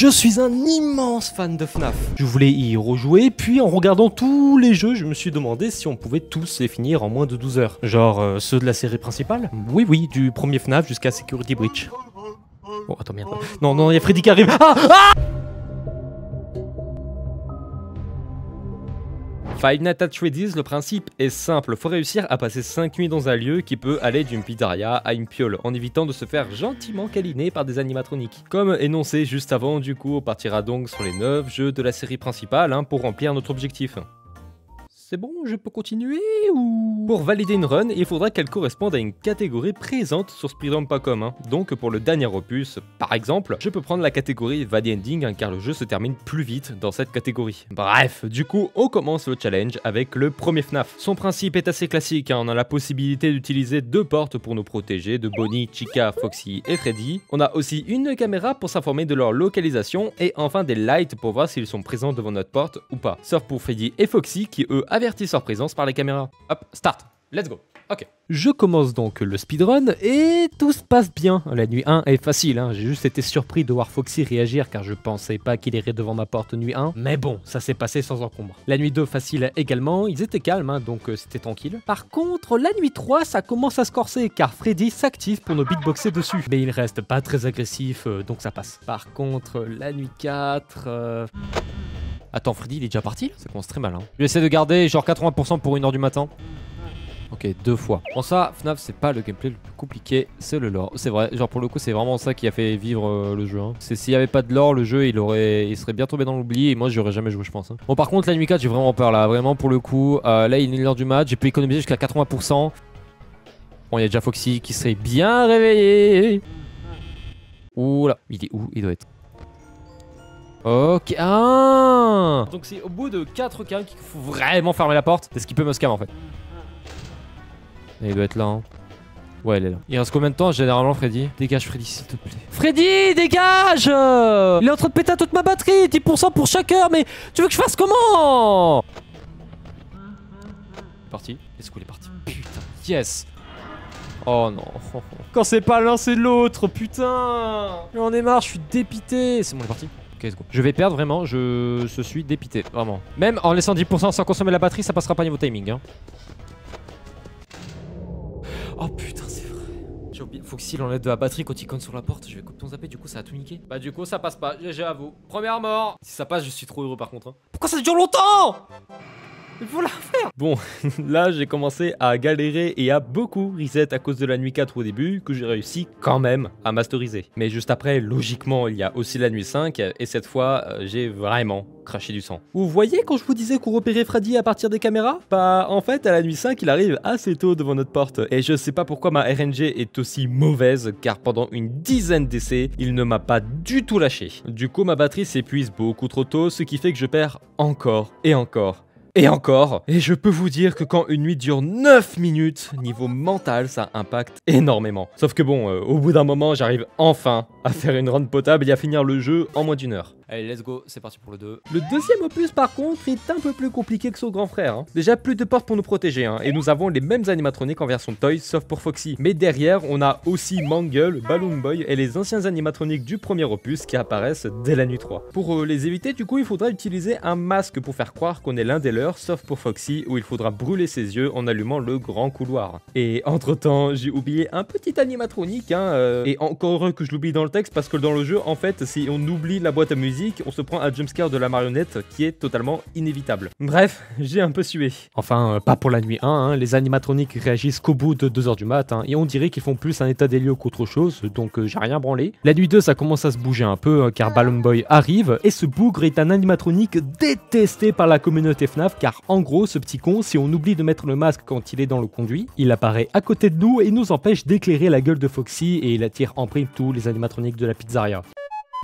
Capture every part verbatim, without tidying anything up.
Je suis un immense fan de F NAF. Je voulais y rejouer, puis en regardant tous les jeux, je me suis demandé si on pouvait tous les finir en moins de douze heures. Genre euh, ceux de la série principale. Oui, oui, du premier F NAF jusqu'à Security Breach. Oh, attends, merde. Non, non, il y a Freddy qui arrive. Ah, ah, Five Nights at Freddy's, le principe est simple, faut réussir à passer cinq nuits dans un lieu qui peut aller d'une pizzeria à une piole, en évitant de se faire gentiment câliner par des animatroniques. Comme énoncé juste avant, du coup on partira donc sur les neuf jeux de la série principale hein, pour remplir notre objectif. C'est bon, je peux continuer ou... Pour valider une run, il faudra qu'elle corresponde à une catégorie présente sur Speedrun point com. Hein. Donc pour le dernier opus, par exemple, je peux prendre la catégorie Valley Ending hein, car le jeu se termine plus vite dans cette catégorie. Bref, du coup, on commence le challenge avec le premier F NAF. Son principe est assez classique, hein. On a la possibilité d'utiliser deux portes pour nous protéger de Bonnie, Chica, Foxy et Freddy. On a aussi une caméra pour s'informer de leur localisation et enfin des lights pour voir s'ils sont présents devant notre porte ou pas. Sauf pour Freddy et Foxy qui eux avertissent leur présence par les caméras. Hop, start, let's go. Ok. Je commence donc le speedrun et tout se passe bien. La nuit un est facile, hein. J'ai juste été surpris de voir Foxy réagir car je pensais pas qu'il irait devant ma porte nuit un. Mais bon, ça s'est passé sans encombre. La nuit deux facile également, ils étaient calmes hein, donc euh, c'était tranquille. Par contre, la nuit trois ça commence à se corser car Freddy s'active pour nous beatboxer dessus. Mais il reste pas très agressif euh, donc ça passe. Par contre, la nuit quatre... Euh... Attends, Freddy il est déjà parti là? Ça commence très mal hein. Je vais essayer de garder genre quatre-vingts pour cent pour une heure du matin. Ok, deux fois. Bon ça, F NAF c'est pas le gameplay le plus compliqué, c'est le lore. C'est vrai, genre pour le coup c'est vraiment ça qui a fait vivre euh, le jeu hein. C'est s'il y avait pas de lore, le jeu il aurait, il serait bien tombé dans l'oubli. Et moi j'aurais jamais joué je pense hein. Bon par contre la nuit quatre j'ai vraiment peur là, vraiment pour le coup euh, là il est l'heure du match, j'ai pu économiser jusqu'à quatre-vingts pour cent. Bon il y a déjà Foxy qui serait bien réveillé. Oula, il est où? Il doit être... Ok, ah. Donc c'est au bout de quatre cas qu'il faut vraiment fermer la porte. C'est ce qui peut me scam en fait. Et il doit être là hein. Ouais il est là. Il reste combien de temps généralement Freddy? Dégage Freddy s'il te plaît. Freddy dégage. Il est en train de péter toute ma batterie, dix pour cent pour chaque heure. Mais tu veux que je fasse comment? Parti, let's go, il est parti. Putain, yes. Oh non. Quand c'est pas l'un c'est l'autre, putain. J'en ai marre, je suis dépité. C'est bon, il est parti. Okay, je vais perdre vraiment, je se suis dépité, vraiment. Même en laissant dix pour cent sans consommer la batterie, ça passera pas niveau timing. Hein. Oh putain, c'est vrai. J'ai oublié, faut que s'il enlève de la batterie quand il conne sur la porte, je vais couper ton zappé, du coup ça a tout niqué. Bah du coup ça passe pas, G G à vous. Première mort. Si ça passe, je suis trop heureux par contre. Hein. Pourquoi ça dure longtemps? Il faut la faire. Bon, là j'ai commencé à galérer et à beaucoup reset à cause de la nuit quatre au début que j'ai réussi quand même à masteriser. Mais juste après, logiquement, il y a aussi la nuit cinq et cette fois, euh, j'ai vraiment craché du sang. Vous voyez quand je vous disais qu'on repérait Freddy à partir des caméras? Bah en fait, à la nuit cinq, il arrive assez tôt devant notre porte et je sais pas pourquoi ma R N G est aussi mauvaise car pendant une dizaine d'essais, il ne m'a pas du tout lâché. Du coup, ma batterie s'épuise beaucoup trop tôt, ce qui fait que je perds encore et encore. Et encore, et je peux vous dire que quand une nuit dure neuf minutes, niveau mental, ça impacte énormément. Sauf que bon, euh, au bout d'un moment, j'arrive enfin à faire une run potable et à finir le jeu en moins d'une heure. Allez, let's go, c'est parti pour le deux. Le deuxième opus, par contre, est un peu plus compliqué que son grand frère. Hein. Déjà, plus de portes pour nous protéger, hein, et nous avons les mêmes animatroniques en version Toy, sauf pour Foxy. Mais derrière, on a aussi Mangle, Balloon Boy et les anciens animatroniques du premier opus qui apparaissent dès la nuit trois. Pour euh, les éviter, du coup, il faudra utiliser un masque pour faire croire qu'on est l'un des leurs, sauf pour Foxy, où il faudra brûler ses yeux en allumant le grand couloir. Et entre-temps, j'ai oublié un petit animatronique, hein, euh, et encore heureux que je l'oublie dans le texte, parce que dans le jeu, en fait, si on oublie la boîte à musique, on se prend un jumpscare de la marionnette qui est totalement inévitable. Bref, j'ai un peu sué. Enfin, euh, pas pour la nuit un, hein. Les animatroniques réagissent qu'au bout de deux heures du mat, hein, et on dirait qu'ils font plus un état des lieux qu'autre chose, donc euh, j'ai rien branlé. La nuit deux, ça commence à se bouger un peu, hein, car Balloon Boy arrive, et ce bougre est un animatronique détesté par la communauté F NAF, car en gros, ce petit con, si on oublie de mettre le masque quand il est dans le conduit, il apparaît à côté de nous et nous empêche d'éclairer la gueule de Foxy, et il attire en prime tous les animatroniques de la pizzeria.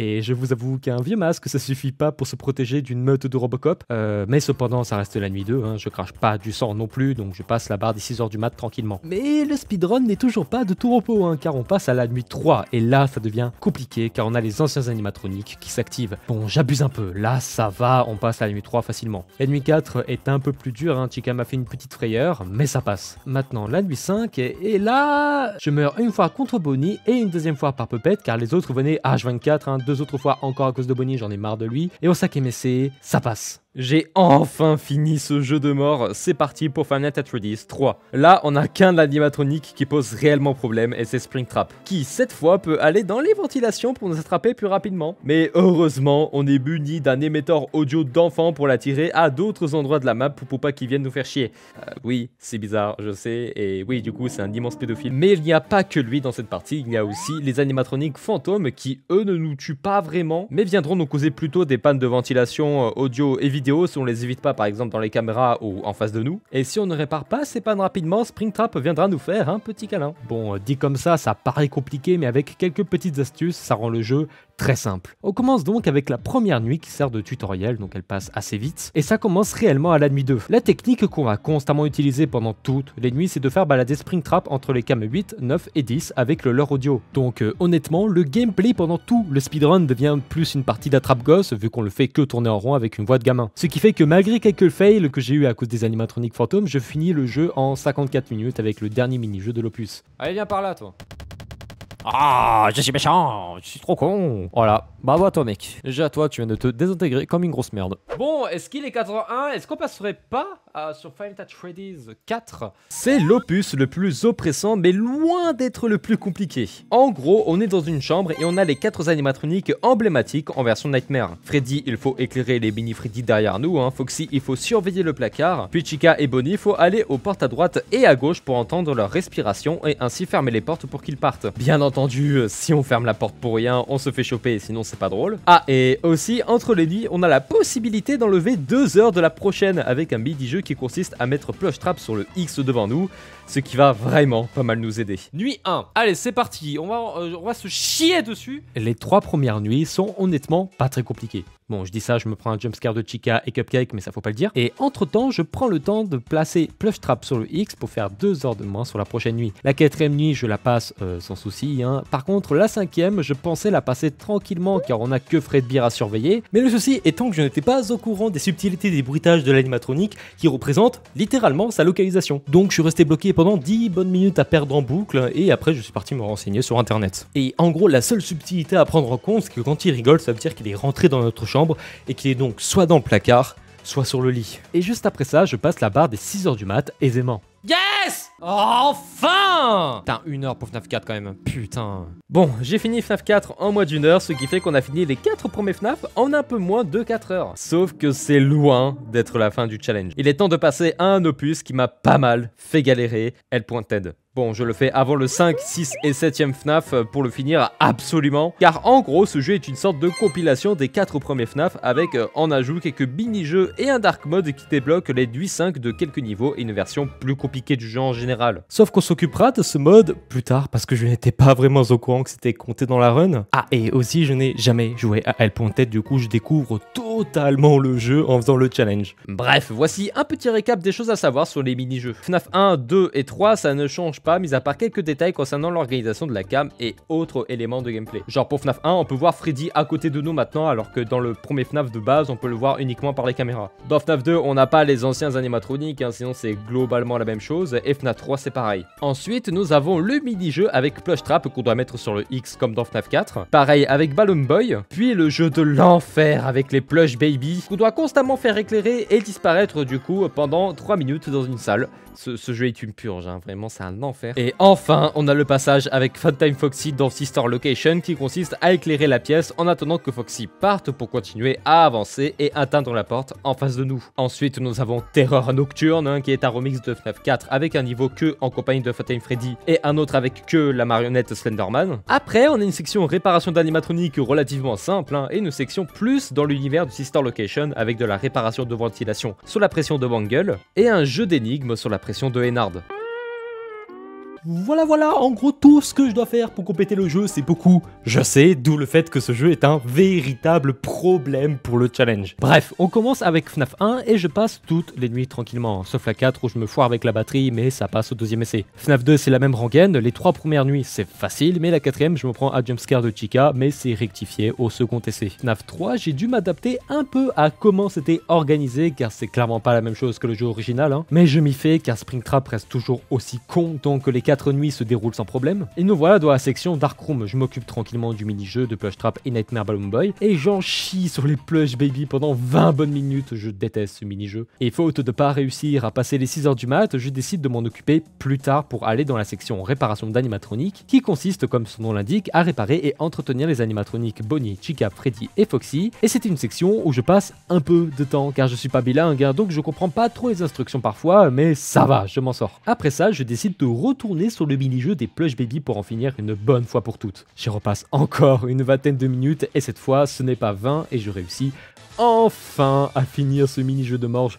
Et je vous avoue qu'un vieux masque ça suffit pas pour se protéger d'une meute de Robocop, euh, mais cependant ça reste la nuit deux, hein, je crache pas du sang non plus donc je passe la barre des six heures du mat tranquillement. Mais le speedrun n'est toujours pas de tout repos hein, car on passe à la nuit trois et là ça devient compliqué car on a les anciens animatroniques qui s'activent. Bon j'abuse un peu, là ça va, on passe à la nuit trois facilement. La nuit quatre est un peu plus dure, hein, Chica m'a fait une petite frayeur mais ça passe. Maintenant la nuit cinq et, et là je meurs une fois contre Bonnie et une deuxième fois par Puppet car les autres venaient H vingt-quatre hein, deux autres fois encore à cause de Bonnie, j'en ai marre de lui. Et au sac M S C, ça passe. J'ai enfin fini ce jeu de mort, c'est parti pour Five Nights at Freddy's trois. Là, on a qu'un de l'animatronique qui pose réellement problème et c'est Springtrap, qui cette fois peut aller dans les ventilations pour nous attraper plus rapidement. Mais heureusement, on est muni d'un émetteur audio d'enfant pour l'attirer à d'autres endroits de la map pour, pour pas qu'il vienne nous faire chier. Euh, oui, c'est bizarre, je sais, et oui, du coup, c'est un immense pédophile. Mais il n'y a pas que lui dans cette partie, il y a aussi les animatroniques fantômes qui, eux, ne nous tuent pas vraiment, mais viendront nous causer plutôt des pannes de ventilation audio et vidéo si on les évite pas par exemple dans les caméras ou en face de nous. Et si on ne répare pas ces pannes rapidement, Springtrap viendra nous faire un petit câlin. Bon, dit comme ça, ça paraît compliqué, mais avec quelques petites astuces, ça rend le jeu très simple. On commence donc avec la première nuit qui sert de tutoriel, donc elle passe assez vite, et ça commence réellement à la nuit deux. La technique qu'on va constamment utiliser pendant toutes les nuits, c'est de faire balader Springtrap entre les cams huit, neuf et dix avec le leurre audio. Donc euh, honnêtement, le gameplay pendant tout le speedrun devient plus une partie d'attrape-gosse, vu qu'on le fait que tourner en rond avec une voix de gamin. Ce qui fait que malgré quelques fails que j'ai eu à cause des animatroniques fantômes, je finis le jeu en cinquante-quatre minutes avec le dernier mini-jeu de l'opus. Allez, viens par là, toi. Ah, je suis méchant, je suis trop con. Voilà, bravo à toi mec. Déjà toi, tu viens de te désintégrer comme une grosse merde. Bon, est-ce qu'il est quatre-vingt-un? Est-ce qu'on passerait pas euh, sur Five Nights at Freddy's quatre? C'est l'opus le plus oppressant, mais loin d'être le plus compliqué. En gros, on est dans une chambre et on a les quatre animatroniques emblématiques en version Nightmare. Freddy, il faut éclairer les mini Freddy derrière nous, hein. Foxy, il faut surveiller le placard. Puis Chica et Bonnie, il faut aller aux portes à droite et à gauche pour entendre leur respiration et ainsi fermer les portes pour qu'ils partent. Bien entendu. Entendu, si on ferme la porte pour rien, on se fait choper, sinon c'est pas drôle. Ah, et aussi, entre les nuits, on a la possibilité d'enlever deux heures de la prochaine avec un midi-jeu qui consiste à mettre Plushtrap sur le X devant nous, ce qui va vraiment pas mal nous aider. Nuit un, allez, c'est parti, on va, euh, on va se chier dessus. Les trois premières nuits sont honnêtement pas très compliquées. Bon, je dis ça, je me prends un jumpscare de Chica et Cupcake, mais ça faut pas le dire. Et entre temps, je prends le temps de placer Plushtrap sur le X pour faire deux heures de moins sur la prochaine nuit. La quatrième nuit, je la passe euh, sans souci. Hein. Par contre, la cinquième, je pensais la passer tranquillement car on a que Fredbear à surveiller. Mais le souci étant que je n'étais pas au courant des subtilités des bruitages de l'animatronique qui représente littéralement sa localisation. Donc je suis resté bloqué pendant dix bonnes minutes à perdre en boucle et après je suis parti me renseigner sur internet. Et en gros, la seule subtilité à prendre en compte, c'est que quand il rigole, ça veut dire qu'il est rentré dans notre chambre. Chambre et qu'il est donc soit dans le placard, soit sur le lit. Et juste après ça, je passe la barre des six heures du mat aisément. Yes! Enfin! Putain, une heure pour FNAF quatre quand même, putain. Bon, j'ai fini FNAF quatre en moins d'une heure, ce qui fait qu'on a fini les quatre premiers FNAF en un peu moins de quatre heures. Sauf que c'est loin d'être la fin du challenge. Il est temps de passer à un opus qui m'a pas mal fait galérer, El Pointed. Bon, je le fais avant le cinq, six et septième FNAF pour le finir absolument. Car en gros, ce jeu est une sorte de compilation des quatre premiers FNAF avec euh, en ajout quelques mini-jeux et un dark mode qui débloque les nuits cinq de quelques niveaux et une version plus compliquée du jeu en général. Sauf qu'on s'occupera de ce mode plus tard parce que je n'étais pas vraiment au courant que c'était compté dans la run. Ah, et aussi, je n'ai jamais joué à El Pointed, du coup je découvre totalement le jeu en faisant le challenge. Bref, voici un petit récap des choses à savoir sur les mini-jeux. FNAF un, deux et trois, ça ne change pas. pas, mis à part quelques détails concernant l'organisation de la cam et autres éléments de gameplay. Genre pour FNAF un, on peut voir Freddy à côté de nous maintenant, alors que dans le premier FNAF de base, on peut le voir uniquement par les caméras. Dans FNAF deux, on n'a pas les anciens animatroniques, hein, sinon c'est globalement la même chose, et FNAF trois c'est pareil. Ensuite, nous avons le mini-jeu avec Plushtrap qu'on doit mettre sur le X comme dans FNAF quatre, pareil avec Balloon Boy, puis le jeu de l'enfer avec les Plush Baby, qu'on doit constamment faire éclairer et disparaître du coup pendant trois minutes dans une salle. Ce, ce jeu est une purge, hein, vraiment c'est un enfer. Et enfin, on a le passage avec Funtime Foxy dans Sister Location qui consiste à éclairer la pièce en attendant que Foxy parte pour continuer à avancer et atteindre la porte en face de nous. Ensuite, nous avons Terreur Nocturne hein, qui est un remix de FNAF quatre avec un niveau que en compagnie de Funtime Freddy et un autre avec que la marionnette Slenderman. Après, on a une section réparation d'animatronique relativement simple hein, et une section plus dans l'univers de Sister Location avec de la réparation de ventilation sur la pression de Mangle et un jeu d'énigmes sur la pression de Hennard. Voilà, voilà, en gros, tout ce que je dois faire pour compléter le jeu, c'est beaucoup, je sais, d'où le fait que ce jeu est un véritable problème pour le challenge. Bref, on commence avec FNAF un et je passe toutes les nuits tranquillement, sauf la quatre où je me foire avec la batterie, mais ça passe au deuxième essai. FNAF deux, c'est la même rengaine, les trois premières nuits, c'est facile, mais la quatrième, je me prends à jumpscare de Chica, mais c'est rectifié au second essai. FNAF trois, j'ai dû m'adapter un peu à comment c'était organisé, car c'est clairement pas la même chose que le jeu original, hein, mais je m'y fais, car Springtrap reste toujours aussi con, donc les quatre quatre nuits se déroule sans problème. Et nous voilà dans la section Darkroom. Je m'occupe tranquillement du mini-jeu de Plushtrap et Nightmare Balloon Boy. Et j'en chie sur les Plush Baby pendant vingt bonnes minutes. Je déteste ce mini-jeu. Et faute de pas réussir à passer les six heures du mat, je décide de m'en occuper plus tard pour aller dans la section réparation d'animatroniques, qui consiste, comme son nom l'indique, à réparer et entretenir les animatroniques Bonnie, Chica, Freddy et Foxy. Et c'est une section où je passe un peu de temps car je suis pas bilingue, donc je comprends pas trop les instructions parfois, mais ça va, je m'en sors. Après ça, je décide de retourner sur le mini-jeu des Plush Baby pour en finir une bonne fois pour toutes. J'y repasse encore une vingtaine de minutes et cette fois, ce n'est pas vingt et je réussis enfin à finir ce mini-jeu de morge.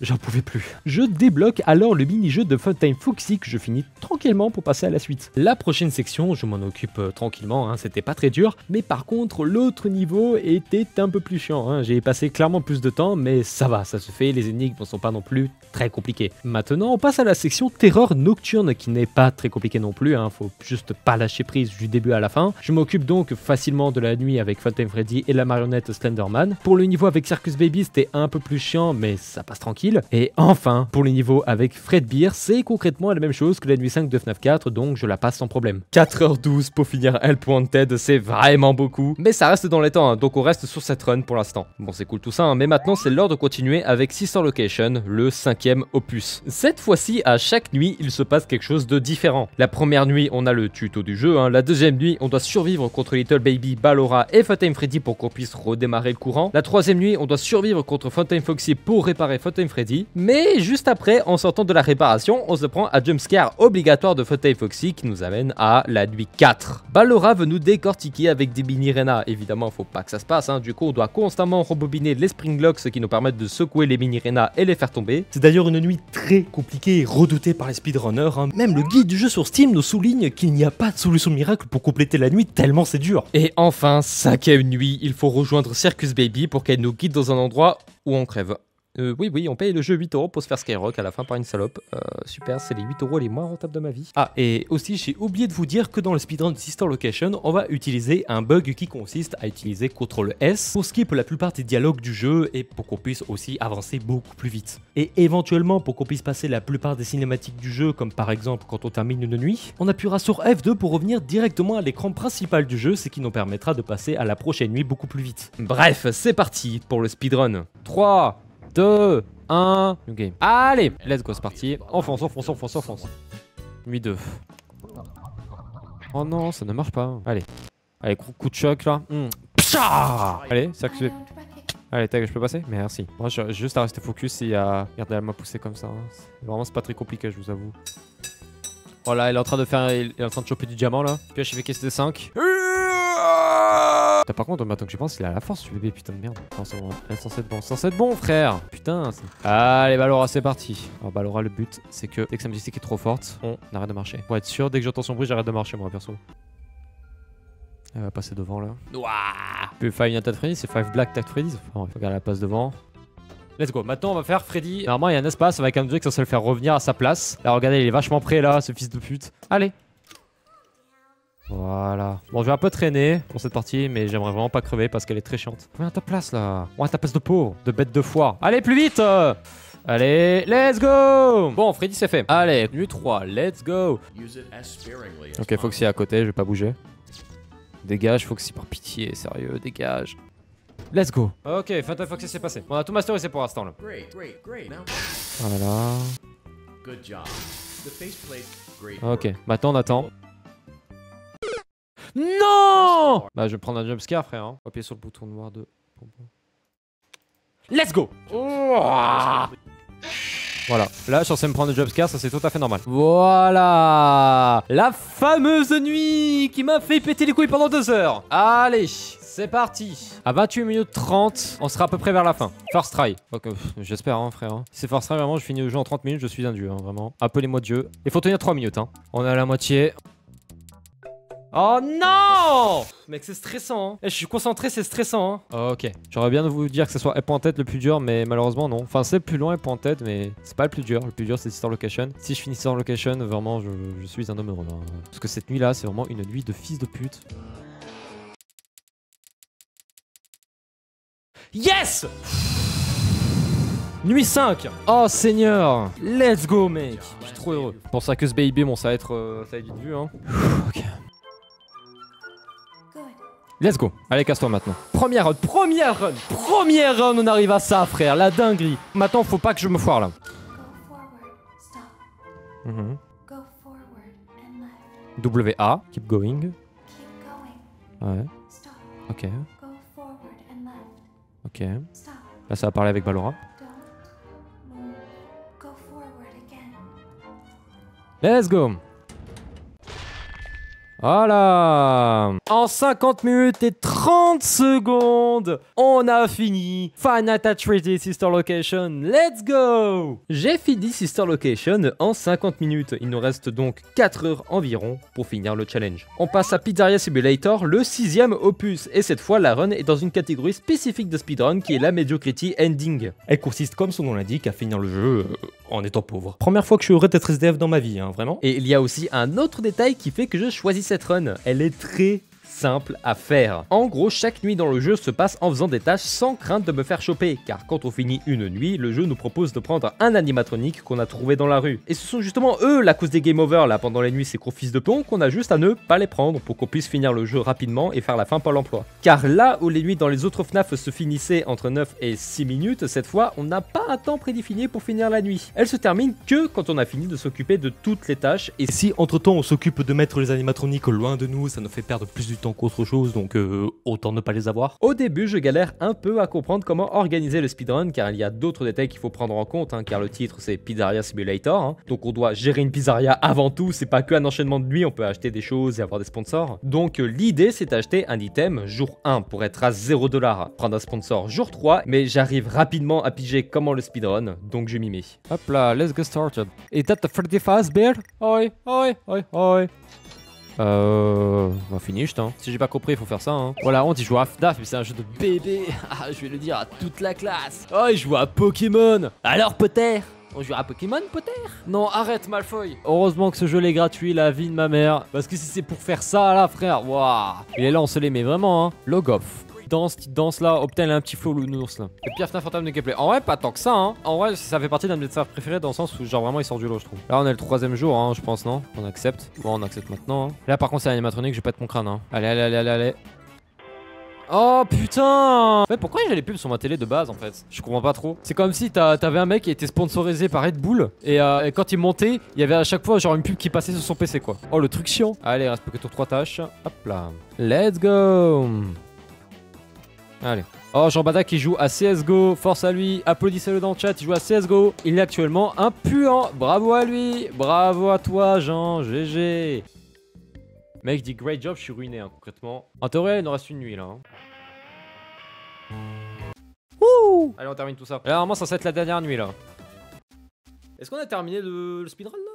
J'en pouvais plus. Je débloque alors le mini-jeu de Funtime Foxy que je finis tranquillement pour passer à la suite. La prochaine section, je m'en occupe euh, tranquillement, hein, c'était pas très dur, mais par contre l'autre niveau était un peu plus chiant. Hein. J'ai passé clairement plus de temps, mais ça va, ça se fait, les énigmes ne sont pas non plus très compliquées. Maintenant, on passe à la section Terreur Nocturne qui n'est pas très compliquée non plus, hein, faut juste pas lâcher prise du début à la fin. Je m'occupe donc facilement de la nuit avec Funtime Freddy et la marionnette Slenderman. Pour le niveau avec Circus Baby, c'était un peu plus chiant, mais ça passe tranquille. Et enfin, pour les niveaux avec Fredbear, c'est concrètement la même chose que la nuit cinq de FNAF quatre, donc je la passe sans problème. quatre heures douze pour finir Help Wanted, c'est vraiment beaucoup, mais ça reste dans les temps, hein, donc on reste sur cette run pour l'instant. Bon, c'est cool tout ça, hein, mais maintenant c'est l'heure de continuer avec Sister Location, le cinquième opus. Cette fois-ci, à chaque nuit, il se passe quelque chose de différent. La première nuit, on a le tuto du jeu, hein, la deuxième nuit, on doit survivre contre Little Baby, Ballora et Funtime Freddy pour qu'on puisse redémarrer le courant. La troisième nuit, on doit survivre contre Funtime Foxy pour réparer Funtime Freddy, mais juste après, en sortant de la réparation, on se prend à jumpscare obligatoire de Funtime Foxy qui nous amène à la nuit quatre. Ballora veut nous décortiquer avec des mini renas, évidemment faut pas que ça se passe, hein. Du coup on doit constamment rebobiner les springlocks qui nous permettent de secouer les mini renas et les faire tomber. C'est d'ailleurs une nuit très compliquée et redoutée par les speedrunners, hein. Même le guide du jeu sur Steam nous souligne qu'il n'y a pas de solution miracle pour compléter la nuit tellement c'est dur. Et enfin, cinquième nuit, il faut rejoindre Circus Baby pour qu'elle nous guide dans un endroit où on crève. Euh, oui, oui, on paye le jeu huit euros pour se faire Skyrock à la fin par une salope. Euh, super, c'est les huit euros les moins rentables de ma vie. Ah, et aussi, j'ai oublié de vous dire que dans le speedrun de Sister Location, on va utiliser un bug qui consiste à utiliser contrôle S pour skip la plupart des dialogues du jeu et pour qu'on puisse aussi avancer beaucoup plus vite. Et éventuellement, pour qu'on puisse passer la plupart des cinématiques du jeu, comme par exemple quand on termine une nuit, on appuiera sur F deux pour revenir directement à l'écran principal du jeu, ce qui nous permettra de passer à la prochaine nuit beaucoup plus vite. Bref, c'est parti pour le speedrun. trois, deux, un, new game. Allez, let's go, c'est parti. Enfonce, enfonce, enfonce, enfonce. Nuit deux. Oh non, ça ne marche pas. Allez. Allez, coup de choc là. Mmh. Psha. Allez, ça que c'est. Allez, tag, je peux passer? Merci. Moi, j'ai juste à rester focus et à. Regardez, elle m'a poussé comme ça. Hein. Vraiment, c'est pas très compliqué, je vous avoue. Oh là, elle est en train de faire. Elle est en train de choper du diamant là. Puis j'ai fait caisse de cinq. Putain, par contre, maintenant que je pense, il a la force, ce bébé, putain de merde. Non, c'est bon, cent sept bon, cent sept bon, frère. Putain, allez, Ballora, c'est parti. Alors, Ballora, le but, c'est que dès que sa musique est trop forte, on arrête de marcher. Pour être sûr, dès que j'entends son bruit, j'arrête de marcher, moi, perso. Elle va passer devant, là. Ouah. Plus Five Nights at Freddy's, c'est Five Black Nights at Freddy's. Enfin, regarde, elle passe devant. Let's go, maintenant on va faire Freddy. Normalement, il y a un espace avec un truc, ça va le faire revenir à sa place. Là, regardez, il est vachement prêt, là, ce fils de pute. Allez. Voilà. Bon, je vais un peu traîner pour cette partie, mais j'aimerais vraiment pas crever parce qu'elle est très chiante. Viens à ta place là. Ouais, ta place de peau, de bête de foire. Allez, plus vite euh Allez, let's go. Bon, Freddy, c'est fait. Allez, nuit trois, let's go. Ok, Foxy est à côté, je vais pas bouger. Dégage, Foxy, par pitié, sérieux, dégage. Let's go. Ok, Funtime Foxy, c'est passé. On a tout masterisé pour l'instant là. Voilà. Ok, maintenant on attend. Non. Bah je vais prendre un jumpscare frère hein. Appuyer sur le bouton noir de... Let's go. Ouah. Voilà, là je suis censé me prendre un jumpscare, ça c'est tout à fait normal. Voilà. La fameuse nuit qui m'a fait péter les couilles pendant deux heures. Allez, c'est parti. À vingt-huit minutes trente, on sera à peu près vers la fin. First try. Okay. J'espère hein frère hein. Si c'est first try vraiment je finis le jeu en trente minutes, je suis un dieu hein, vraiment. Appelez-moi Dieu. Il faut tenir trois minutes hein. On est à la moitié. Oh non! Mec, c'est stressant hein. Je suis concentré, c'est stressant hein. Oh, ok. J'aurais bien de vous dire que ce soit point en tête le plus dur, mais malheureusement non. Enfin, c'est plus loin point en tête, mais c'est pas le plus dur. Le plus dur, c'est Sister Location. Si je finis Sister Location, vraiment, je, je suis un homme heureux. Hein. Parce que cette nuit-là, c'est vraiment une nuit de fils de pute. Yes! Nuit cinq. Oh seigneur. Let's go mec. Je suis trop heureux. Pour ça que ce baby, bon ça va être euh, ça va être vite vu hein. Ok. Let's go. Allez, casse-toi maintenant. Première run, première run, première run, on arrive à ça, frère. La dinguerie. Maintenant, faut pas que je me foire, là. Mm-hmm. W A. Keep going. Keep going. Ouais. Stop. Ok. Go forward and left. Ok. Stop. Là, ça va parler avec Ballora. Go forward again. Let's go. Voilà. En cinquante minutes et trente secondes, on a fini Five Nights at Freddy's Sister Location, let's go. J'ai fini Sister Location en cinquante minutes, il nous reste donc quatre heures environ pour finir le challenge. On passe à Pizzeria Simulator, le sixième opus, et cette fois la run est dans une catégorie spécifique de speedrun qui est la Mediocrity Ending. Elle consiste comme son nom l'indique à finir le jeu euh, en étant pauvre. Première fois que je regrette être S D F dans ma vie, hein, vraiment. Et il y a aussi un autre détail qui fait que je choisis cette run, elle est très simple à faire. En gros, chaque nuit dans le jeu se passe en faisant des tâches sans crainte de me faire choper, car quand on finit une nuit, le jeu nous propose de prendre un animatronique qu'on a trouvé dans la rue. Et ce sont justement eux la cause des game over là pendant les nuits, ces gros fils de plomb qu'on a juste à ne pas les prendre pour qu'on puisse finir le jeu rapidement et faire la fin par l'emploi. Car là où les nuits dans les autres F N A F se finissaient entre neuf et six minutes, cette fois on n'a pas un temps prédéfini pour finir la nuit. Elle se termine que quand on a fini de s'occuper de toutes les tâches, et si entre temps on s'occupe de mettre les animatroniques loin de nous, ça nous fait perdre plus du temps qu'autre chose, donc euh, autant ne pas les avoir. Au début je galère un peu à comprendre comment organiser le speedrun, car il y a d'autres détails qu'il faut prendre en compte hein, car le titre c'est Pizzeria Simulator hein, donc on doit gérer une pizzeria avant tout, c'est pas que un enchaînement de nuit, on peut acheter des choses et avoir des sponsors. Donc euh, l'idée c'est d'acheter un item jour un pour être à zéro dollar, prendre un sponsor jour trois, mais j'arrive rapidement à piger comment le speedrun, donc je m'y mets. Hop là, let's get started. Is that the Freddy Fazbear? Oi, oi, oi, oi. Euh... On finished hein. Si j'ai pas compris, il faut faire ça hein. Voilà, on dit jouer à F N A F, mais c'est un jeu de bébé. Ah, je vais le dire à toute la classe. Oh, il joue à Pokémon. Alors Potter, on joue à Pokémon, Potter? Non, arrête Malfoy. Heureusement que ce jeu est gratuit, la vie de ma mère. Parce que si c'est pour faire ça là, frère, waouh. Il est là, on se les met vraiment hein. Logoff. Danse, petite danse là, obtient un petit flow l'ours là. Et puis F N A F Funtime de gameplay. En vrai, pas tant que ça hein. En vrai, ça fait partie d'un de mes serveurs préférés dans le sens où, genre, vraiment, il sort du lot, je trouve. Là, on est le troisième jour, hein, je pense, non? On accepte. Bon, on accepte maintenant. Hein. Là, par contre, c'est animatronique, je pète mon crâne. Hein. Allez, allez, allez, allez, allez. Oh putain! Mais pourquoi j'ai les pubs sur ma télé de base en fait? Je comprends pas trop. C'est comme si t'avais un mec qui était sponsorisé par Red Bull et, euh, et quand il montait, il y avait à chaque fois genre une pub qui passait sur son P C quoi. Oh le truc chiant! Allez, il reste plus que trois tâches. Hop là. Let's go! Allez. Oh, Jean Bada qui joue à C S G O. Force à lui. Applaudissez-le dans le chat. Il joue à C S G O. Il est actuellement un puant. Bravo à lui. Bravo à toi, Jean. G G. Mec, je dis great job. Je suis ruiné, hein, concrètement. En théorie, il nous reste une nuit, là. Hein. Ouh. Allez, on termine tout ça. Là, normalement, ça va être la dernière nuit, là. Est-ce qu'on a terminé le, le speedrun, là?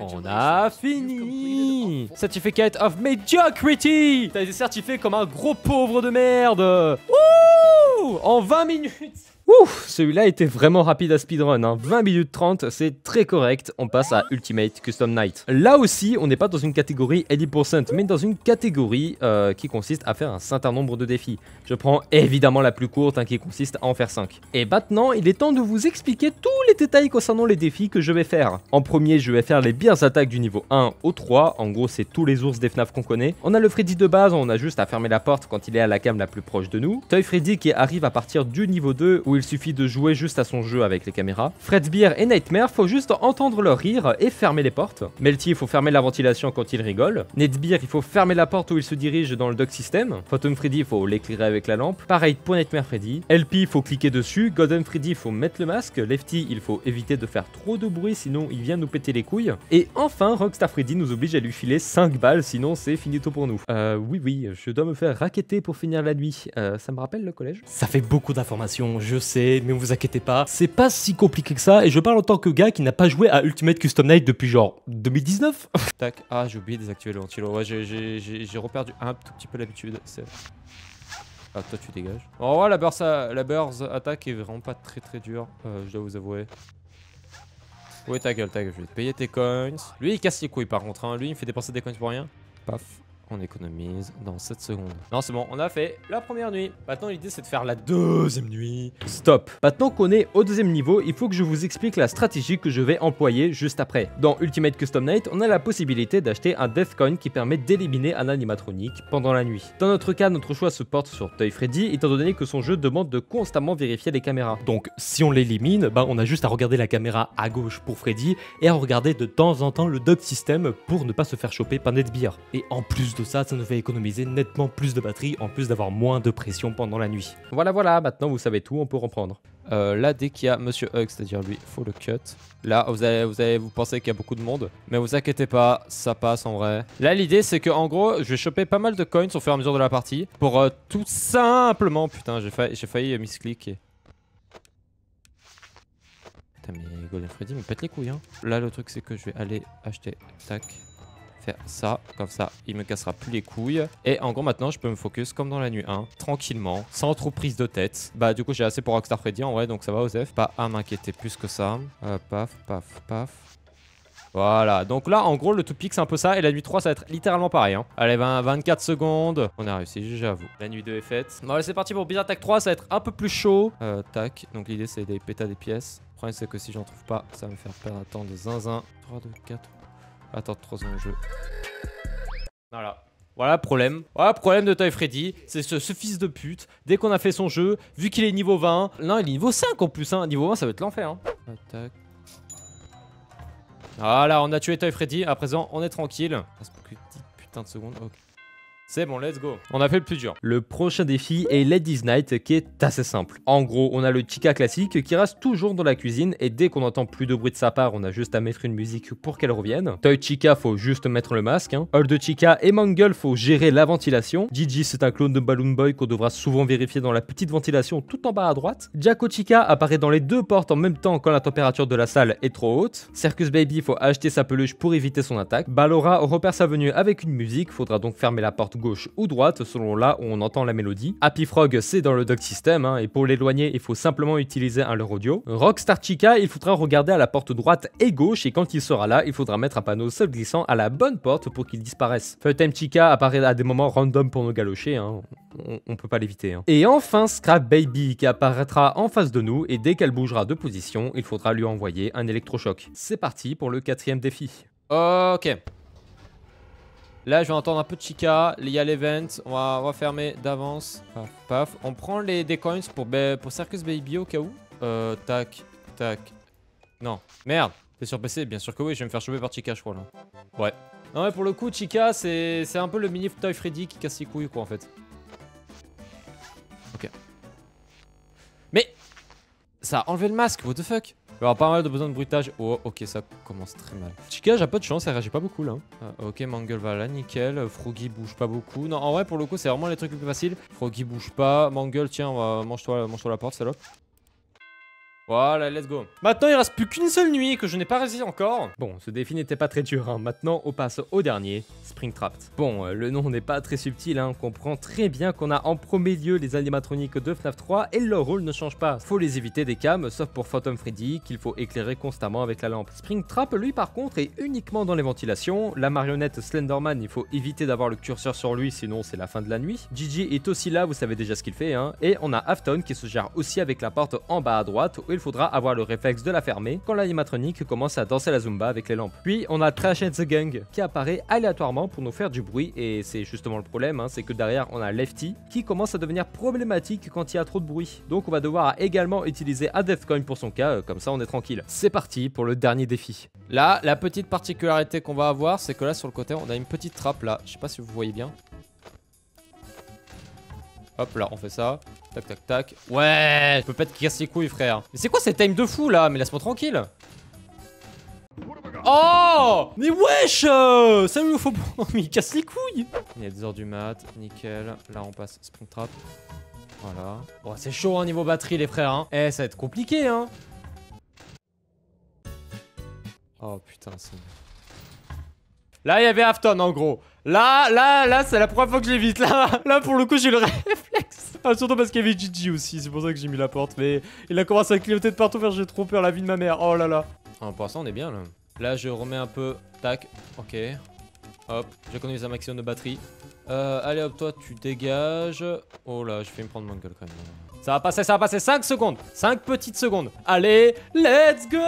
On a fini! Certificate of Mediocrity! T'as été certifié comme un gros pauvre de merde! Ouh! En vingt minutes! Ouf! Celui-là était vraiment rapide à speedrun, hein. vingt minutes trente, c'est très correct. On passe à Ultimate Custom Night. Là aussi, on n'est pas dans une catégorie eighty percent, mais dans une catégorie euh, qui consiste à faire un certain nombre de défis. Je prends évidemment la plus courte, hein, qui consiste à en faire cinq. Et maintenant, il est temps de vous expliquer tous les détails concernant les défis que je vais faire. En premier, je vais faire les bières attaques du niveau un au trois. En gros, c'est tous les ours des F N A F qu'on connaît. On a le Freddy de base, on a juste à fermer la porte quand il est à la cam la plus proche de nous. Toy Freddy qui arrive à partir du niveau deux, où il suffit de jouer juste à son jeu avec les caméras. Fredbear et Nightmare, faut juste entendre leur rire et fermer les portes. Melty, il faut fermer la ventilation quand il rigole. Netbear, il faut fermer la porte où il se dirige dans le dock system. Phantom Freddy, il faut l'éclairer avec la lampe. Pareil pour Nightmare Freddy. L P, il faut cliquer dessus. Golden Freddy, il faut mettre le masque. Lefty, il faut éviter de faire trop de bruit, sinon il vient nous péter les couilles. Et enfin, Rockstar Freddy nous oblige à lui filer cinq balles, sinon c'est finito pour nous. Euh, oui, oui, je dois me faire racketter pour finir la nuit. Euh, ça me rappelle le collège. Ça fait beaucoup d'informations, je sais, mais vous inquiétez pas, c'est pas si compliqué que ça, et je parle en tant que gars qui n'a pas joué à Ultimate Custom Night depuis genre deux mille dix-neuf. Tac, ah j'ai oublié de désactiver le ventilo, ouais j'ai reperdu un tout petit peu l'habitude, c'est... Ah toi tu dégages. En vrai la burst, la burst attaque est vraiment pas très très dure, euh, je dois vous avouer. Ouais ta gueule, ta gueule, je vais te payer tes coins. Lui il casse les couilles par contre, hein. Lui il me fait dépenser des coins pour rien. Paf. on économise dans sept secondes. Non, c'est bon, on a fait la première nuit. Maintenant, l'idée, c'est de faire la deuxième nuit. Stop. Maintenant qu'on est au deuxième niveau, il faut que je vous explique la stratégie que je vais employer juste après. Dans Ultimate Custom Night, on a la possibilité d'acheter un Death Coin qui permet d'éliminer un animatronique pendant la nuit. Dans notre cas, notre choix se porte sur Toy Freddy, étant donné que son jeu demande de constamment vérifier les caméras. Donc, si on l'élimine, bah, on a juste à regarder la caméra à gauche pour Freddy et à regarder de temps en temps le dock system pour ne pas se faire choper par Netbeer. Et en plus de ça, ça nous fait économiser nettement plus de batterie, en plus d'avoir moins de pression pendant la nuit. Voilà, voilà, maintenant vous savez tout, on peut reprendre. Euh, là, dès qu'il y a Monsieur Hug, c'est-à-dire lui, faut le cut. Là, vous allez vous, allez vous penser qu'il y a beaucoup de monde, mais vous inquiétez pas, ça passe en vrai. Là, l'idée, c'est que en gros, je vais choper pas mal de coins au fur et à mesure de la partie pour euh, tout simplement... Putain, j'ai failli, j'ai failli miscliquer. Putain, mais Golden Freddy me pète les couilles, hein. Là, le truc, c'est que je vais aller acheter... Tac... Faire ça, comme ça, il me cassera plus les couilles. Et en gros, maintenant, je peux me focus comme dans la nuit un, tranquillement, sans trop prise de tête. Bah, du coup, j'ai assez pour Rockstar Freddy en vrai, donc ça va, Osef. Pas à m'inquiéter plus que ça. Euh, paf, paf, paf. Voilà, donc là, en gros, le two pick, c'est un peu ça. Et la nuit trois, ça va être littéralement pareil. Hein. Allez, vingt, vingt-quatre secondes. On a réussi, j'avoue. La nuit deux est faite. Bon, allez, c'est parti pour Bizarre Attack trois, ça va être un peu plus chaud. Euh, tac. Donc, l'idée, c'est des pétas des pièces. Le problème, c'est que si j'en trouve pas, ça va me faire perdre un temps de zinzin. trois, deux, quatre. Attends, trois secondes de jeu. Voilà. Voilà le problème. Voilà le problème de Toy Freddy. C'est ce, ce fils de pute. Dès qu'on a fait son jeu, vu qu'il est niveau vingt. Non, il est niveau cinq en plus. Hein. Niveau vingt, ça va être l'enfer. Hein. Attaque. Voilà, on a tué Toy Freddy. À présent, on est tranquille. Parce que putain de secondes. Ok. C'est bon, let's go. On a fait le plus dur. Le prochain défi est Ladies Night qui est assez simple. En gros, on a le Chica classique qui reste toujours dans la cuisine et dès qu'on entend plus de bruit de sa part, on a juste à mettre une musique pour qu'elle revienne. Toy Chica, faut juste mettre le masque. Hein. Hall de Chica et Mangle, faut gérer la ventilation. Gigi, c'est un clone de Balloon Boy qu'on devra souvent vérifier dans la petite ventilation tout en bas à droite. Jacko Chica apparaît dans les deux portes en même temps quand la température de la salle est trop haute. Circus Baby, faut acheter sa peluche pour éviter son attaque. Ballora repère sa venue avec une musique, faudra donc fermer la porte gauche ou droite selon là où on entend la mélodie. Happy Frog, c'est dans le dock system hein, et pour l'éloigner il faut simplement utiliser un leurre audio. Rockstar Chica, il faudra regarder à la porte droite et gauche et quand il sera là il faudra mettre un panneau sol glissant à la bonne porte pour qu'il disparaisse. Funtime Chica apparaît à des moments random pour nous galocher hein. on, on peut pas l'éviter hein. Et enfin Scrap Baby qui apparaîtra en face de nous et dès qu'elle bougera de position il faudra lui envoyer un électrochoc. C'est parti pour le quatrième défi. Ok. Là, je vais entendre un peu de Chica. Il y a l'event. On va, on va fermer d'avance. Paf, paf. On prend les des coins pour, pour Circus Baby au cas où. Euh, tac, tac. Non. Merde. C'est sur P C. Bien sûr que oui. Je vais me faire choper par Chica, je crois, là. Ouais. Non, mais pour le coup, Chica, c'est un peu le mini Toy Freddy qui casse les couilles, quoi, en fait. Ok. Mais ça a enlevé le masque. What the fuck? Il va y avoir pas mal de besoin de bruitage. Oh, ok, ça commence très mal. Chica, j'ai pas de chance, elle réagit pas beaucoup là. Euh, ok, Mangle va là, nickel. Froggy bouge pas beaucoup. Non, en vrai, pour le coup, c'est vraiment les trucs les plus faciles. Froggy bouge pas. Mangle, tiens, euh, mange-toi mange la porte, salope. Voilà, let's go. Maintenant, il reste plus qu'une seule nuit que je n'ai pas réalisé encore. Bon, ce défi n'était pas très dur. Hein. Maintenant, on passe au dernier, Springtrap. Bon, euh, le nom n'est pas très subtil. Hein. On comprend très bien qu'on a en premier lieu les animatroniques de F NAF trois et leur rôle ne change pas. Faut les éviter des cams, sauf pour Phantom Freddy, qu'il faut éclairer constamment avec la lampe. Springtrap, lui, par contre, est uniquement dans les ventilations. La marionnette Slenderman, il faut éviter d'avoir le curseur sur lui, sinon c'est la fin de la nuit. Gigi est aussi là, vous savez déjà ce qu'il fait. Hein. Et on a Afton qui se gère aussi avec la porte en bas à droite, où il faudra avoir le réflexe de la fermer quand l'animatronique commence à danser la Zumba avec les lampes. Puis on a Trash and the Gang qui apparaît aléatoirement pour nous faire du bruit et c'est justement le problème, hein, c'est que derrière on a Lefty qui commence à devenir problématique quand il y a trop de bruit. Donc on va devoir également utiliser un Death Coin pour son cas, euh, comme ça on est tranquille. C'est parti pour le dernier défi. Là, la petite particularité qu'on va avoir, c'est que là sur le côté on a une petite trappe là, je sais pas si vous voyez bien. Hop là, on fait ça. Tac, tac, tac. Ouais, je peux pas te casser les couilles, frère. Mais c'est quoi cette time de fou, là? Mais laisse-moi tranquille. Oh! Mais wesh! Salut, faut... Mais il casse les couilles. Il est deux heures du mat. Nickel. Là, on passe Springtrap. Voilà. Bon, c'est chaud, hein, niveau batterie, les frères. Hein. Eh, ça va être compliqué, hein. Oh, putain, c'est... Là, il y avait Afton, en gros. Là, là, là, c'est la première fois que j'évite. Là, là, pour le coup, j'ai le réflexe. Ah, surtout parce qu'il y avait Gigi aussi. C'est pour ça que j'ai mis la porte. Mais il a commencé à clignoter de partout. J'ai trop peur, la vie de ma mère. Oh là là. Ah, pour l'instant, on est bien, là. Là, je remets un peu. Tac. Ok. Hop. J'économise un maximum de batterie. Euh, allez hop, toi tu dégages. Oh là, je vais me prendre Mangle quand même. Ça va passer, ça va passer. cinq secondes. cinq petites secondes. Allez, let's go.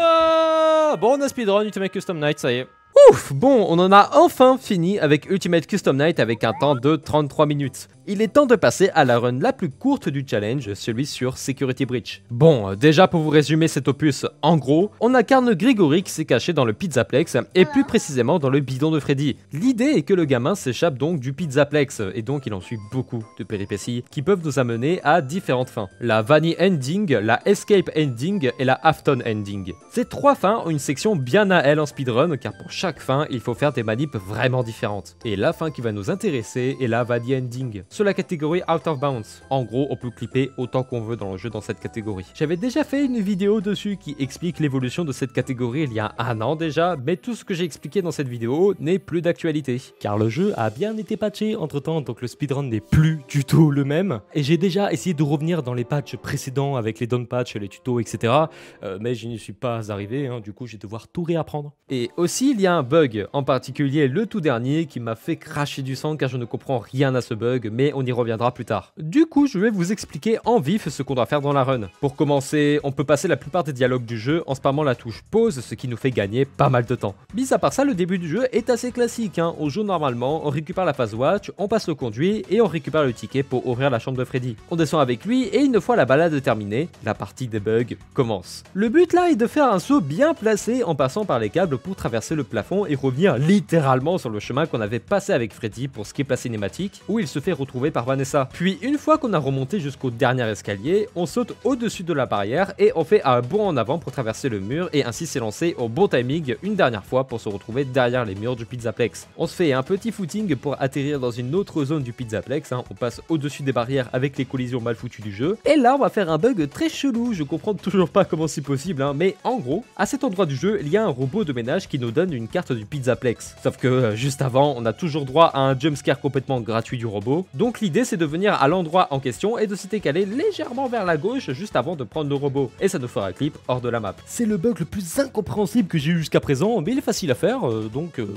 Bon, on a speedrun Ultimate Custom Night, ça y est. Ouf, bon, on en a enfin fini avec Ultimate Custom Night avec un temps de trente-trois minutes. Il est temps de passer à la run la plus courte du challenge, celui sur Security Breach. Bon, déjà pour vous résumer cet opus, en gros, on incarne Gregory qui s'est caché dans le Pizzaplex et plus précisément dans le bidon de Freddy. L'idée est que le gamin s'échappe donc du Pizzaplex et donc il en suit beaucoup de péripéties qui peuvent nous amener à différentes fins. La Vanny Ending, la Escape Ending et la Afton Ending. Ces trois fins ont une section bien à elle en speedrun car pour chaque fin, il faut faire des manips vraiment différentes. Et la fin qui va nous intéresser est la Vanny Ending. Sur la catégorie Out of Bounds. En gros, on peut clipper autant qu'on veut dans le jeu dans cette catégorie. J'avais déjà fait une vidéo dessus qui explique l'évolution de cette catégorie il y a un an déjà, mais tout ce que j'ai expliqué dans cette vidéo n'est plus d'actualité. Car le jeu a bien été patché entre temps, donc le speedrun n'est plus du tout le même. Et j'ai déjà essayé de revenir dans les patchs précédents avec les down patchs, les tutos, et cetera. Euh, mais je n'y suis pas arrivé, hein, du coup je vais devoir tout réapprendre. Et aussi il y a un bug, en particulier le tout dernier qui m'a fait cracher du sang car je ne comprends rien à ce bug, mais Et on y reviendra plus tard. Du coup, je vais vous expliquer en vif ce qu'on doit faire dans la run. Pour commencer, on peut passer la plupart des dialogues du jeu en spammant la touche pause, ce qui nous fait gagner pas mal de temps. Mis à part ça, le début du jeu est assez classique, hein. On joue normalement, on récupère la phase watch, on passe le conduit et on récupère le ticket pour ouvrir la chambre de Freddy. On descend avec lui et une fois la balade terminée, la partie des bugs commence. Le but là est de faire un saut bien placé en passant par les câbles pour traverser le plafond et revenir littéralement sur le chemin qu'on avait passé avec Freddy pour skip la cinématique où il se fait retrouver par Vanessa. Puis une fois qu'on a remonté jusqu'au dernier escalier, on saute au-dessus de la barrière et on fait un bond en avant pour traverser le mur et ainsi s'élancer au bon timing une dernière fois pour se retrouver derrière les murs du Pizzaplex. On se fait un petit footing pour atterrir dans une autre zone du Pizzaplex, hein. On passe au-dessus des barrières avec les collisions mal foutues du jeu et là on va faire un bug très chelou, je comprends toujours pas comment c'est possible, hein. Mais en gros, à cet endroit du jeu, il y a un robot de ménage qui nous donne une carte du Pizzaplex. Sauf que euh, juste avant, on a toujours droit à un jumpscare complètement gratuit du robot. Donc l'idée c'est de venir à l'endroit en question et de se décaler légèrement vers la gauche juste avant de prendre le robot. Et ça nous fera un clip hors de la map. C'est le bug le plus incompréhensible que j'ai eu jusqu'à présent, mais il est facile à faire, euh, donc... Euh...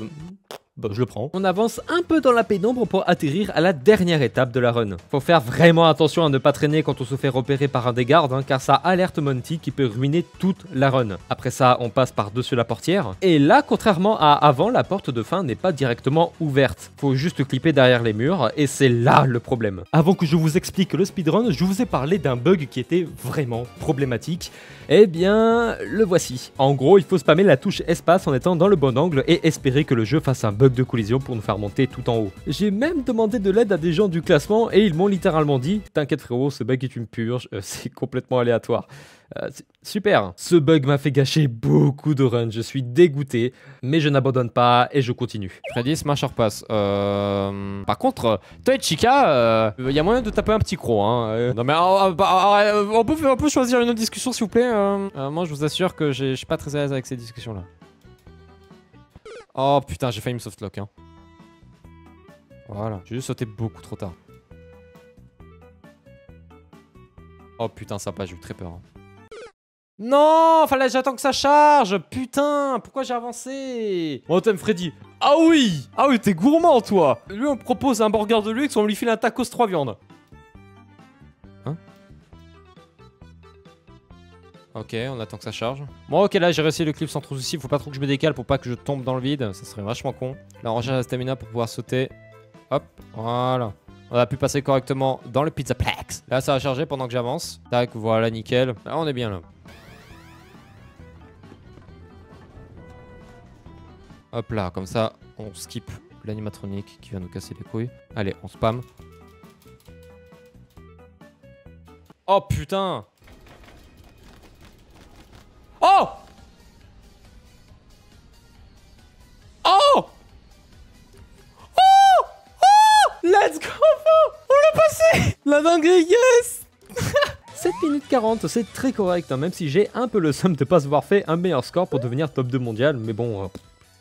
Bah, je le prends. On avance un peu dans la pénombre pour atterrir à la dernière étape de la run. Faut faire vraiment attention à ne pas traîner quand on se fait repérer par un des gardes, hein, car ça alerte Monty qui peut ruiner toute la run. Après ça, on passe par-dessus la portière. Et là, contrairement à avant, la porte de fin n'est pas directement ouverte. Faut juste clipper derrière les murs, et c'est là le problème. Avant que je vous explique le speedrun, je vous ai parlé d'un bug qui était vraiment problématique. Eh bien, le voici. En gros, il faut spammer la touche espace en étant dans le bon angle et espérer que le jeu fasse un bug de collision pour nous faire monter tout en haut. J'ai même demandé de l'aide à des gens du classement et ils m'ont littéralement dit « T'inquiète frérot, ce bug est une purge, euh, c'est complètement aléatoire. Euh, » Super. Ce bug m'a fait gâcher beaucoup de runs, je suis dégoûté, mais je n'abandonne pas et je continue. Freddy, smash or pass. Euh... Par contre, toi et Chica, euh... y a moyen de taper un petit croc, hein. Euh... Non mais euh, bah, euh, on, peut, on peut choisir une autre discussion s'il vous plaît. Euh... Euh, moi je vous assure que je suis pas très à l'aise avec ces discussions là. Oh putain, j'ai failli me softlock, hein. Voilà, j'ai juste sauté beaucoup trop tard. Oh putain, ça passe, j'ai eu très peur, hein. Non, fallait j'attends que ça charge. Putain, pourquoi j'ai avancé? On t'aime Freddy. Ah oui. Ah oui, t'es gourmand toi. Lui on propose un burger de luxe, on lui file un tacos trois viandes. Hein? Ok, on attend que ça charge. Bon, ok, là j'ai réussi le clip sans trop souci. Faut pas trop que je me décale pour pas que je tombe dans le vide. Ça serait vachement con. Là, on recharge la stamina pour pouvoir sauter. Hop, voilà. On a pu passer correctement dans le Pizzaplex. Là, ça a chargé pendant que j'avance. Tac, voilà, nickel. Là, on est bien là. Hop là, comme ça, on skip l'animatronique qui va nous casser les couilles. Allez, on spam. Oh putain! Oh! Oh! Oh! Oh! Let's go! On l'a passé! La dinguerie, yes! sept minutes quarante, c'est très correct, hein, même si j'ai un peu le seum de pas avoir fait un meilleur score pour devenir top deux mondial, mais bon... Euh...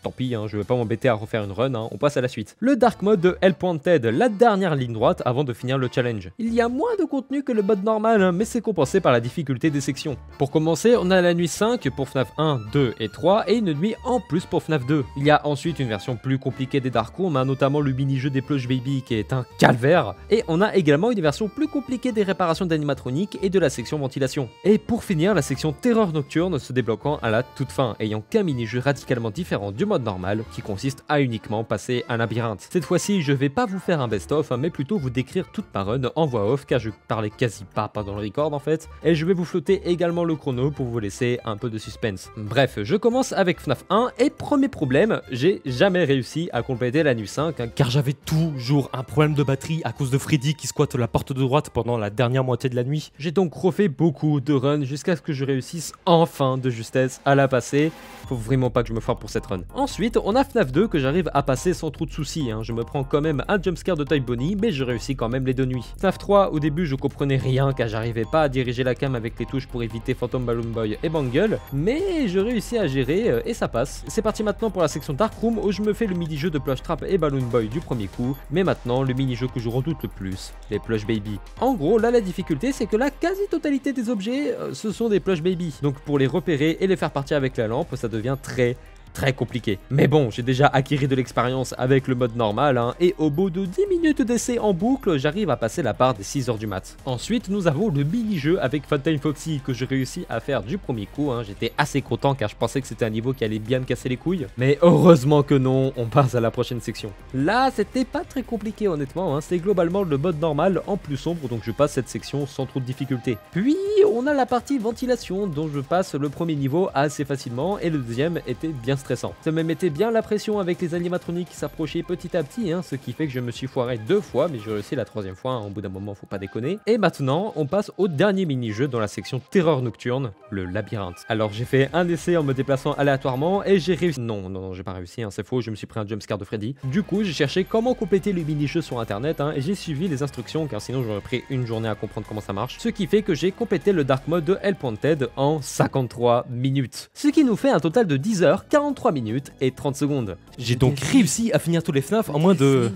tant pis, hein, je vais pas m'embêter à refaire une run, hein, on passe à la suite. Le Dark Mode de Hell Pointed, la dernière ligne droite avant de finir le challenge. Il y a moins de contenu que le mode normal, hein, mais c'est compensé par la difficulté des sections. Pour commencer, on a la nuit cinq pour FNAF un, deux et trois, et une nuit en plus pour FNAF deux. Il y a ensuite une version plus compliquée des Dark Rooms, hein, notamment le mini-jeu des Plush Baby qui est un calvaire, et on a également une version plus compliquée des réparations d'animatronique et de la section ventilation. Et pour finir, la section Terreur Nocturne se débloquant à la toute fin, ayant qu'un mini-jeu radicalement différent du mode normal, qui consiste à uniquement passer un labyrinthe. Cette fois-ci, je vais pas vous faire un best-of, hein, mais plutôt vous décrire toute ma run en voix off, car je parlais quasi pas pendant le record en fait, et je vais vous flotter également le chrono pour vous laisser un peu de suspense. Bref, je commence avec FNAF un, et premier problème, j'ai jamais réussi à compléter la nuit cinq, hein, car j'avais toujours un problème de batterie à cause de Freddy qui squatte la porte de droite pendant la dernière moitié de la nuit. J'ai donc refait beaucoup de runs jusqu'à ce que je réussisse enfin de justesse à la passer. Faut vraiment pas que je me frappe pour cette run. Ensuite, on a FNAF deux que j'arrive à passer sans trop de soucis, hein. Je me prends quand même un jumpscare de taille Bonnie, mais je réussis quand même les deux nuits. FNAF trois, au début, je comprenais rien car j'arrivais pas à diriger la cam avec les touches pour éviter Phantom, Balloon Boy et Mangle, mais je réussis à gérer et ça passe. C'est parti maintenant pour la section Dark Room où je me fais le mini-jeu de Plushtrap et Balloon Boy du premier coup, mais maintenant le mini-jeu que je redoute le plus, les Plush Baby. En gros, là la difficulté c'est que la quasi-totalité des objets, euh, ce sont des Plush Baby. Donc pour les repérer et les faire partir avec la lampe, ça devient très... très compliqué. Mais bon, j'ai déjà acquis de l'expérience avec le mode normal, hein, et au bout de dix minutes d'essai en boucle, j'arrive à passer la barre des six heures du mat. Ensuite, nous avons le mini-jeu avec Funtime Foxy que j'ai réussi à faire du premier coup, hein. J'étais assez content car je pensais que c'était un niveau qui allait bien me casser les couilles, mais heureusement que non, on passe à la prochaine section. Là, c'était pas très compliqué honnêtement, hein. C'est globalement le mode normal en plus sombre, donc je passe cette section sans trop de difficulté. Puis, on a la partie ventilation dont je passe le premier niveau assez facilement et le deuxième était bien stable. Ça me mettait bien la pression avec les animatroniques qui s'approchaient petit à petit, hein, ce qui fait que je me suis foiré deux fois, mais j'ai réussi la troisième fois, hein, au bout d'un moment faut pas déconner. Et maintenant, on passe au dernier mini-jeu dans la section Terreur Nocturne, le labyrinthe. Alors j'ai fait un essai en me déplaçant aléatoirement et j'ai réussi... Non, non, non, j'ai pas réussi, hein, c'est faux, je me suis pris un jumpscare de Freddy. Du coup, j'ai cherché comment compléter le mini-jeu sur internet, hein, et j'ai suivi les instructions car sinon j'aurais pris une journée à comprendre comment ça marche, ce qui fait que j'ai complété le Dark Mode de Hell Pointed en cinquante-trois minutes. Ce qui nous fait un total de dix heures quarante-trois minutes et trente secondes. J'ai donc réussi à finir tous les FNAF en moins de...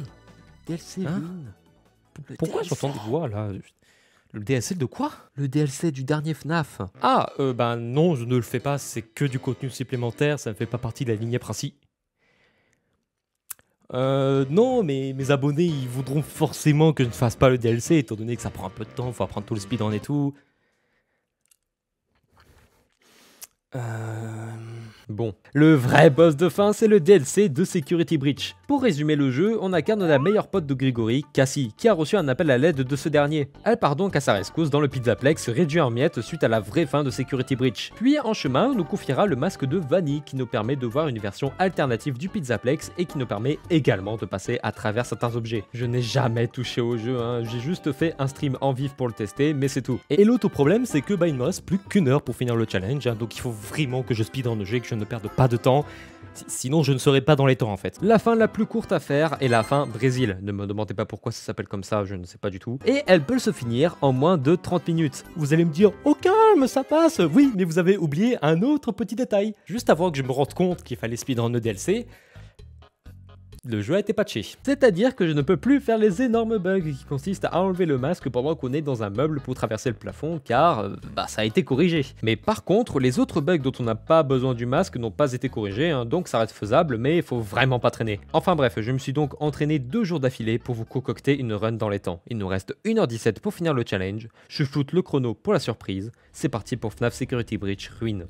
Hein? Pourquoi j'entends des voix là? Le D L C de quoi? Le D L C du dernier FNAF. Ah, euh, bah non, je ne le fais pas, c'est que du contenu supplémentaire, ça ne fait pas partie de la lignée principale. Euh, non, mais mes abonnés, ils voudront forcément que je ne fasse pas le D L C, étant donné que ça prend un peu de temps, faut apprendre tout le speedrun et tout. Euh... Bon, le vrai boss de fin, c'est le D L C de Security Breach. Pour résumer le jeu, on incarne la meilleure pote de Gregory, Cassie, qui a reçu un appel à l'aide de ce dernier. Elle part donc à sa rescousse dans le Pizzaplex réduit en miettes suite à la vraie fin de Security Breach. Puis en chemin, on nous confiera le masque de Vanille qui nous permet de voir une version alternative du Pizzaplex et qui nous permet également de passer à travers certains objets. Je n'ai jamais touché au jeu, hein. J'ai juste fait un stream en vif pour le tester, mais c'est tout. Et l'autre problème, c'est que bah, il ne me reste plus qu'une heure pour finir le challenge, hein, donc il faut vraiment que je speed en le jeu et que je ne perde pas de temps, sinon je ne serai pas dans les temps en fait. La fin la plus courte à faire est la fin Brésil, ne me demandez pas pourquoi ça s'appelle comme ça, je ne sais pas du tout, et elle peut se finir en moins de trente minutes. Vous allez me dire, oh calme, ça passe, oui, mais vous avez oublié un autre petit détail. Juste avant que je me rende compte qu'il fallait speedrun le D L C, le jeu a été patché. C'est-à-dire que je ne peux plus faire les énormes bugs qui consistent à enlever le masque pendant qu'on est dans un meuble pour traverser le plafond car euh, bah, ça a été corrigé. Mais par contre, les autres bugs dont on n'a pas besoin du masque n'ont pas été corrigés, hein, donc ça reste faisable mais il faut vraiment pas traîner. Enfin bref, je me suis donc entraîné deux jours d'affilée pour vous concocter une run dans les temps. Il nous reste une heure dix-sept pour finir le challenge, je floute le chrono pour la surprise, c'est parti pour FNAF Security Breach Ruine.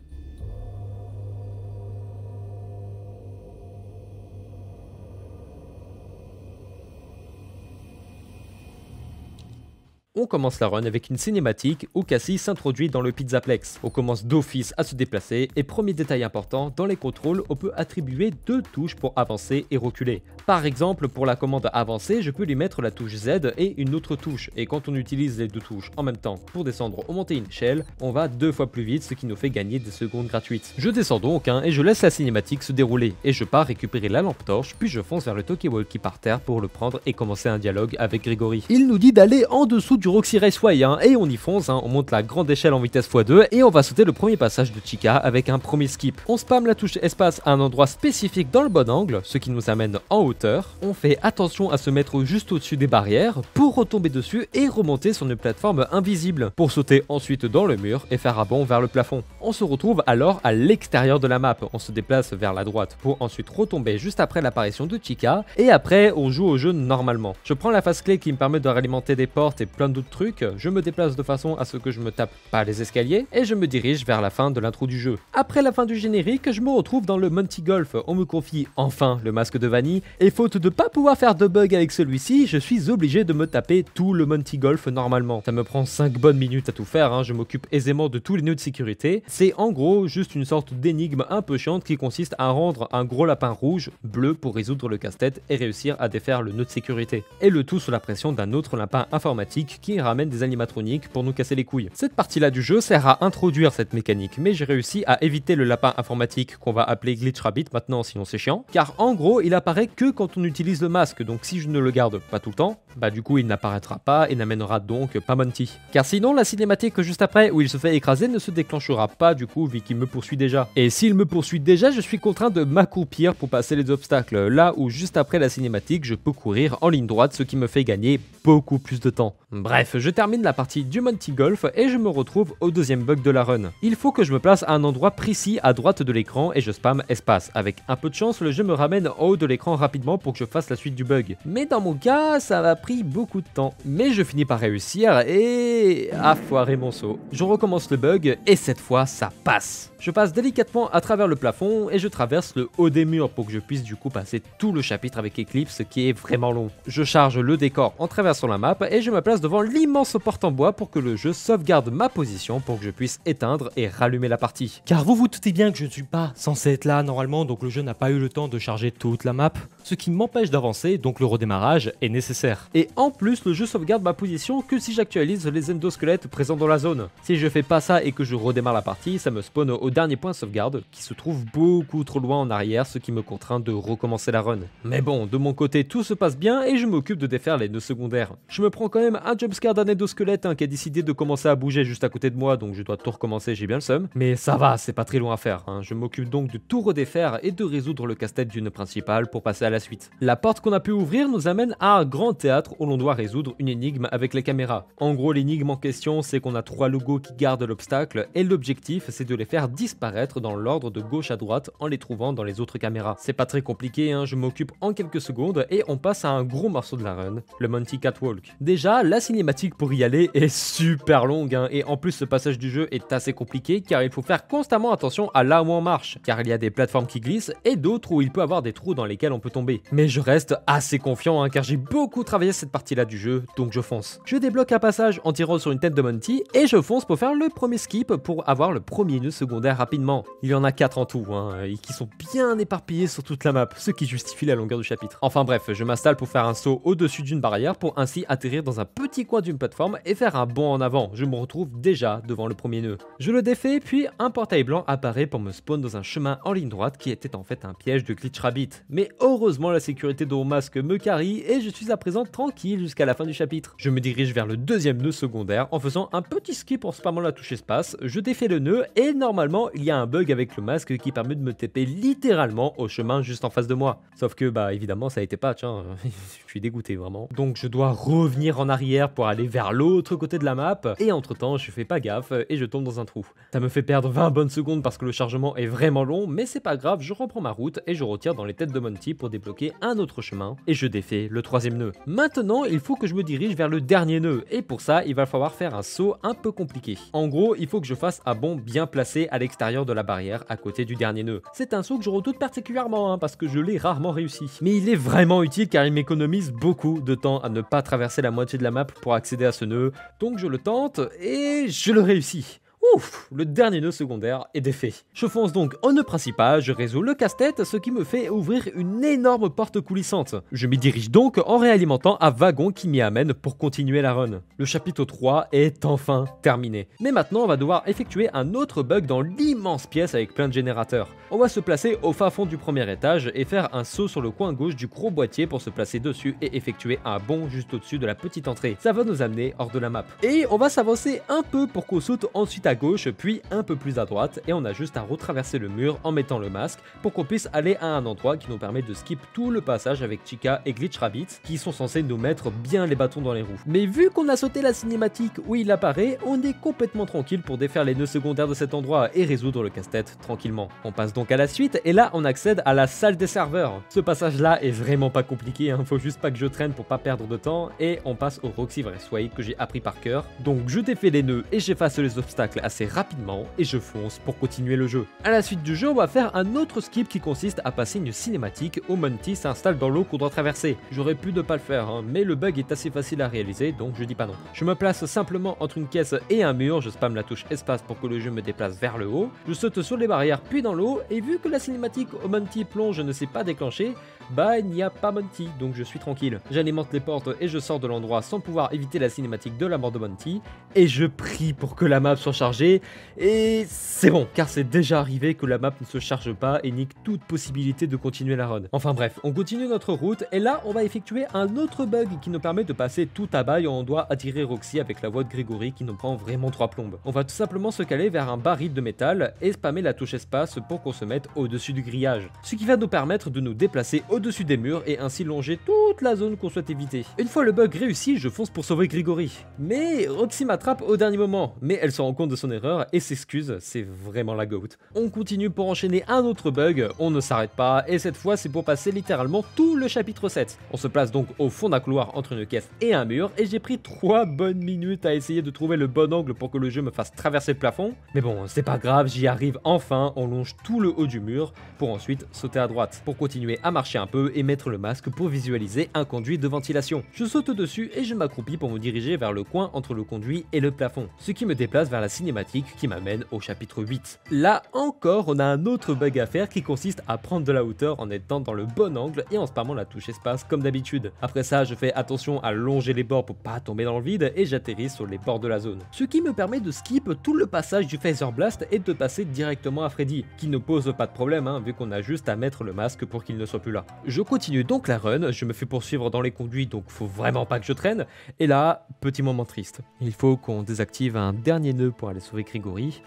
On commence la run avec une cinématique où Cassie s'introduit dans le Pizzaplex. On commence d'office à se déplacer et premier détail important, dans les contrôles, on peut attribuer deux touches pour avancer et reculer. Par exemple, pour la commande avancer, je peux lui mettre la touche Z et une autre touche. Et quand on utilise les deux touches en même temps pour descendre ou monter une échelle, on va deux fois plus vite, ce qui nous fait gagner des secondes gratuites. Je descends donc hein, et je laisse la cinématique se dérouler. Et je pars récupérer la lampe torche, puis je fonce vers le talkie-walkie par terre pour le prendre et commencer un dialogue avec Gregory. Il nous dit d'aller en dessous du sur Roxy Raceway hein, et on y fonce, hein, on monte la grande échelle en vitesse fois deux et on va sauter le premier passage de Chica avec un premier skip. On spamme la touche espace à un endroit spécifique dans le bon angle, ce qui nous amène en hauteur. On fait attention à se mettre juste au-dessus des barrières pour retomber dessus et remonter sur une plateforme invisible pour sauter ensuite dans le mur et faire un bond vers le plafond. On se retrouve alors à l'extérieur de la map, on se déplace vers la droite pour ensuite retomber juste après l'apparition de Chica et après on joue au jeu normalement. Je prends la face clé qui me permet de réalimenter des portes et plein d'autres trucs, je me déplace de façon à ce que je me tape pas les escaliers et je me dirige vers la fin de l'intro du jeu. Après la fin du générique, je me retrouve dans le Monty Golf, on me confie enfin le masque de vanille et faute de pas pouvoir faire de bug avec celui-ci, je suis obligé de me taper tout le Monty Golf normalement. Ça me prend cinq bonnes minutes à tout faire, hein. Je m'occupe aisément de tous les nœuds de sécurité. C'est en gros juste une sorte d'énigme un peu chiante qui consiste à rendre un gros lapin rouge bleu pour résoudre le casse-tête et réussir à défaire le nœud de sécurité. Et le tout sous la pression d'un autre lapin informatique qui ramène des animatroniques pour nous casser les couilles. Cette partie-là du jeu sert à introduire cette mécanique, mais j'ai réussi à éviter le lapin informatique qu'on va appeler Glitch Rabbit maintenant sinon c'est chiant, car en gros il apparaît que quand on utilise le masque, donc si je ne le garde pas tout le temps, bah du coup il n'apparaîtra pas et n'amènera donc pas Monty. Car sinon la cinématique juste après où il se fait écraser ne se déclenchera pas du coup vu qu'il me poursuit déjà. Et s'il me poursuit déjà, je suis contraint de m'accroupir pour passer les obstacles, là où juste après la cinématique je peux courir en ligne droite, ce qui me fait gagner beaucoup plus de temps. Bref, je termine la partie du Monty Golf et je me retrouve au deuxième bug de la run. Il faut que je me place à un endroit précis à droite de l'écran et je spamme espace. Avec un peu de chance, le jeu me ramène en haut de l'écran rapidement pour que je fasse la suite du bug. Mais dans mon cas, ça m'a pris beaucoup de temps. Mais je finis par réussir et... ah, foiré mon saut. Je recommence le bug et cette fois, ça passe. Je passe délicatement à travers le plafond et je traverse le haut des murs pour que je puisse du coup passer tout le chapitre avec Eclipse qui est vraiment long. Je charge le décor en traversant la map et je me place devant l'immense porte en bois pour que le jeu sauvegarde ma position pour que je puisse éteindre et rallumer la partie. Car vous vous doutez bien que je ne suis pas censé être là normalement, donc le jeu n'a pas eu le temps de charger toute la map, ce qui m'empêche d'avancer, donc le redémarrage est nécessaire. Et en plus le jeu sauvegarde ma position que si j'actualise les endosquelettes présents dans la zone. Si je fais pas ça et que je redémarre la partie, ça me spawn au dernier point sauvegarde qui se trouve beaucoup trop loin en arrière, ce qui me contraint de recommencer la run. Mais bon, de mon côté tout se passe bien et je m'occupe de défaire les nœuds secondaires. Je me prends quand même un jumpscare d'un endosquelette hein, qui a décidé de commencer à bouger juste à côté de moi, donc je dois tout recommencer, j'ai bien le seum. Mais ça va, c'est pas très long à faire hein. Je m'occupe donc de tout redéfaire et de résoudre le casse-tête du nœud principal pour passer à la suite. La porte qu'on a pu ouvrir nous amène à un grand théâtre où l'on doit résoudre une énigme avec les caméras. En gros l'énigme en question c'est qu'on a trois logos qui gardent l'obstacle et l'objectif c'est de les faire disparaître dans l'ordre de gauche à droite en les trouvant dans les autres caméras. C'est pas très compliqué, hein, je m'occupe en quelques secondes et on passe à un gros morceau de la run, le Monty Catwalk. Déjà, la cinématique pour y aller est super longue hein, et en plus ce passage du jeu est assez compliqué car il faut faire constamment attention à là où on marche, car il y a des plateformes qui glissent et d'autres où il peut avoir des trous dans lesquels on peut tomber. Mais je reste assez confiant hein, car j'ai beaucoup travaillé cette partie-là du jeu, donc je fonce. Je débloque un passage en tirant sur une tête de Monty et je fonce pour faire le premier skip pour avoir le premier nœud secondaire rapidement. Il y en a quatre en tout, hein, et qui sont bien éparpillés sur toute la map, ce qui justifie la longueur du chapitre. Enfin bref, je m'installe pour faire un saut au-dessus d'une barrière pour ainsi atterrir dans un petit coin d'une plateforme et faire un bond en avant. Je me retrouve déjà devant le premier nœud. Je le défais, puis un portail blanc apparaît pour me spawn dans un chemin en ligne droite qui était en fait un piège de Glitch Rabbit. Mais heureusement la sécurité de mon masque me carry et je suis à présent tranquille jusqu'à la fin du chapitre. Je me dirige vers le deuxième nœud secondaire en faisant un petit skip en spammant la touche espace. Je défais le nœud et normalement il y a un bug avec le masque qui permet de me taper littéralement au chemin juste en face de moi. Sauf que bah évidemment ça a été patch hein. Je suis dégoûté vraiment. Donc je dois revenir en arrière pour aller vers l'autre côté de la map et entre temps je fais pas gaffe et je tombe dans un trou. Ça me fait perdre vingt bonnes secondes parce que le chargement est vraiment long, mais c'est pas grave, je reprends ma route et je retire dans les têtes de Monty pour débloquer un autre chemin et je défais le troisième nœud. Maintenant il faut que je me dirige vers le dernier nœud et pour ça il va falloir faire un saut un peu compliqué. En gros il faut que je fasse un bond bien placé à l'extérieur de la barrière à côté du dernier nœud. C'est un saut que je redoute particulièrement hein, parce que je l'ai rarement réussi. Mais il est vraiment utile car il m'économise beaucoup de temps à ne pas traverser la moitié de la map pour accéder à ce nœud. Donc je le tente et je le réussis. Ouf, le dernier nœud secondaire est défait. Je fonce donc au nœud principal, je résous le casse-tête, ce qui me fait ouvrir une énorme porte coulissante. Je m'y dirige donc en réalimentant un wagon qui m'y amène pour continuer la run. Le chapitre trois est enfin terminé. Mais maintenant on va devoir effectuer un autre bug dans l'immense pièce avec plein de générateurs. On va se placer au fin fond du premier étage et faire un saut sur le coin gauche du gros boîtier pour se placer dessus et effectuer un bond juste au-dessus de la petite entrée. Ça va nous amener hors de la map. Et on va s'avancer un peu pour qu'on saute ensuite à gauche puis un peu plus à droite et on a juste à retraverser le mur en mettant le masque pour qu'on puisse aller à un endroit qui nous permet de skip tout le passage avec Chica et Glitch Rabbit qui sont censés nous mettre bien les bâtons dans les roues. Mais vu qu'on a sauté la cinématique où il apparaît, on est complètement tranquille pour défaire les nœuds secondaires de cet endroit et résoudre le casse-tête tranquillement. On passe donc à la suite et là on accède à la salle des serveurs. Ce passage là est vraiment pas compliqué, hein, faut juste pas que je traîne pour pas perdre de temps et on passe au Roxy Way que j'ai appris par cœur. Donc je défais les nœuds et j'efface les obstacles assez rapidement et je fonce pour continuer le jeu. À la suite du jeu, on va faire un autre skip qui consiste à passer une cinématique où Monty s'installe dans l'eau qu'on doit traverser. J'aurais pu ne pas le faire, hein, mais le bug est assez facile à réaliser, donc je dis pas non. Je me place simplement entre une caisse et un mur, je spamme la touche espace pour que le jeu me déplace vers le haut, je saute sur les barrières puis dans l'eau, et vu que la cinématique où Monty plonge ne s'est pas déclenchée, bah il n'y a pas Monty, donc je suis tranquille. J'alimente les portes et je sors de l'endroit sans pouvoir éviter la cinématique de la mort de Monty, et je prie pour que la map soit chargée, et c'est bon, car c'est déjà arrivé que la map ne se charge pas et nique toute possibilité de continuer la run. Enfin bref, on continue notre route, et là on va effectuer un autre bug qui nous permet de passer tout à bas et on doit attirer Roxy avec la voix de Gregory qui nous prend vraiment trois plombes. On va tout simplement se caler vers un baril de métal et spammer la touche espace pour qu'on se mette au-dessus du grillage, ce qui va nous permettre de nous déplacer au-dessus des murs et ainsi longer toute la zone qu'on souhaite éviter. Une fois le bug réussi, je fonce pour sauver Gregory. Mais Roxy m'attrape au dernier moment, mais elle se rend compte de son erreur et s'excuse, c'est vraiment la goat. On continue pour enchaîner un autre bug, on ne s'arrête pas et cette fois c'est pour passer littéralement tout le chapitre sept. On se place donc au fond d'un couloir entre une caisse et un mur et j'ai pris trois bonnes minutes à essayer de trouver le bon angle pour que le jeu me fasse traverser le plafond. Mais bon, c'est pas grave, j'y arrive enfin, on longe tout le haut du mur pour ensuite sauter à droite, pour continuer à marcher un peu et mettre le masque pour visualiser un conduit de ventilation. Je saute dessus et je m'accroupis pour me diriger vers le coin entre le conduit et le plafond, ce qui me déplace vers la cinématique qui m'amène au chapitre huit. Là encore, on a un autre bug à faire qui consiste à prendre de la hauteur en étant dans le bon angle et en spammant la touche espace comme d'habitude. Après ça, je fais attention à longer les bords pour pas tomber dans le vide et j'atterris sur les bords de la zone, ce qui me permet de skip tout le passage du Phaser Blast et de passer directement à Freddy, qui ne pose pas de problème, hein, vu qu'on a juste à mettre le masque pour qu'il ne soit plus là. Je continue donc la run, je me fais poursuivre dans les conduits donc faut vraiment pas que je traîne, et là Ah, petit moment triste. Il faut qu'on désactive un dernier nœud pour aller sauver Gregory.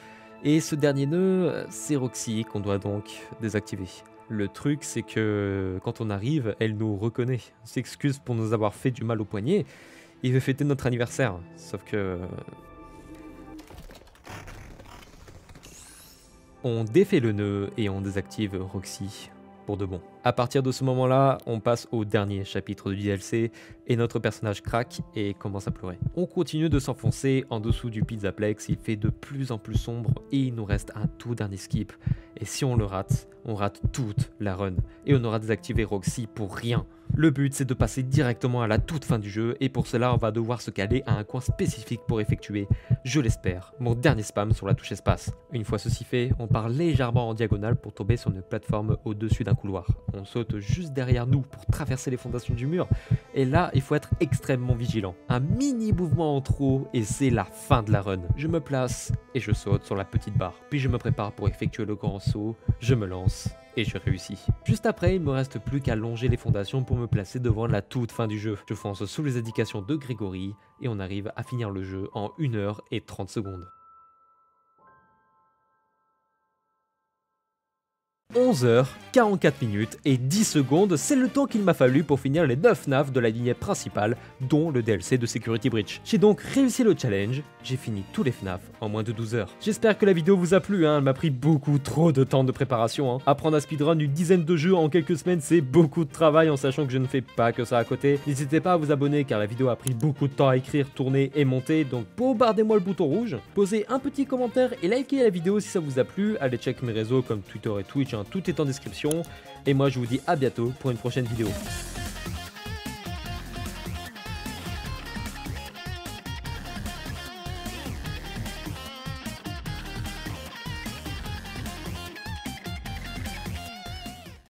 Et ce dernier nœud, c'est Roxy qu'on doit donc désactiver. Le truc, c'est que quand on arrive, elle nous reconnaît, s'excuse pour nous avoir fait du mal au poignet et veut fêter notre anniversaire. Sauf que... on défait le nœud et on désactive Roxy pour de bon. À partir de ce moment-là, on passe au dernier chapitre du D L C et notre personnage craque et commence à pleurer. On continue de s'enfoncer en dessous du Pizzaplex, il fait de plus en plus sombre et il nous reste un tout dernier skip. Et si on le rate, on rate toute la run et on aura désactivé Roxy pour rien. Le but, c'est de passer directement à la toute fin du jeu et pour cela, on va devoir se caler à un coin spécifique pour effectuer, je l'espère, mon dernier spam sur la touche espace. Une fois ceci fait, on part légèrement en diagonale pour tomber sur une plateforme au-dessus d'un couloir. On saute juste derrière nous pour traverser les fondations du mur et là, il faut être extrêmement vigilant. Un mini mouvement en trop et c'est la fin de la run. Je me place et je saute sur la petite barre. Puis je me prépare pour effectuer le grand saut, je me lance et je réussis. Juste après, il me reste plus qu'à longer les fondations pour me placer devant la toute fin du jeu. Je fonce sous les indications de Gregory et on arrive à finir le jeu en une heure et trente secondes. onze heures quarante-quatre minutes et dix secondes, c'est le temps qu'il m'a fallu pour finir les neuf naves de la lignée principale, dont le D L C de Security Breach. J'ai donc réussi le challenge, j'ai fini tous les F NAF en moins de douze heures. J'espère que la vidéo vous a plu, hein, elle m'a pris beaucoup trop de temps de préparation. Hein. Apprendre à speedrun une dizaine de jeux en quelques semaines, c'est beaucoup de travail en sachant que je ne fais pas que ça à côté. N'hésitez pas à vous abonner car la vidéo a pris beaucoup de temps à écrire, tourner et monter, donc bombardez-moi le bouton rouge. Posez un petit commentaire et likez la vidéo si ça vous a plu, allez check mes réseaux comme Twitter et Twitch, hein. Tout est en description et moi je vous dis à bientôt pour une prochaine vidéo.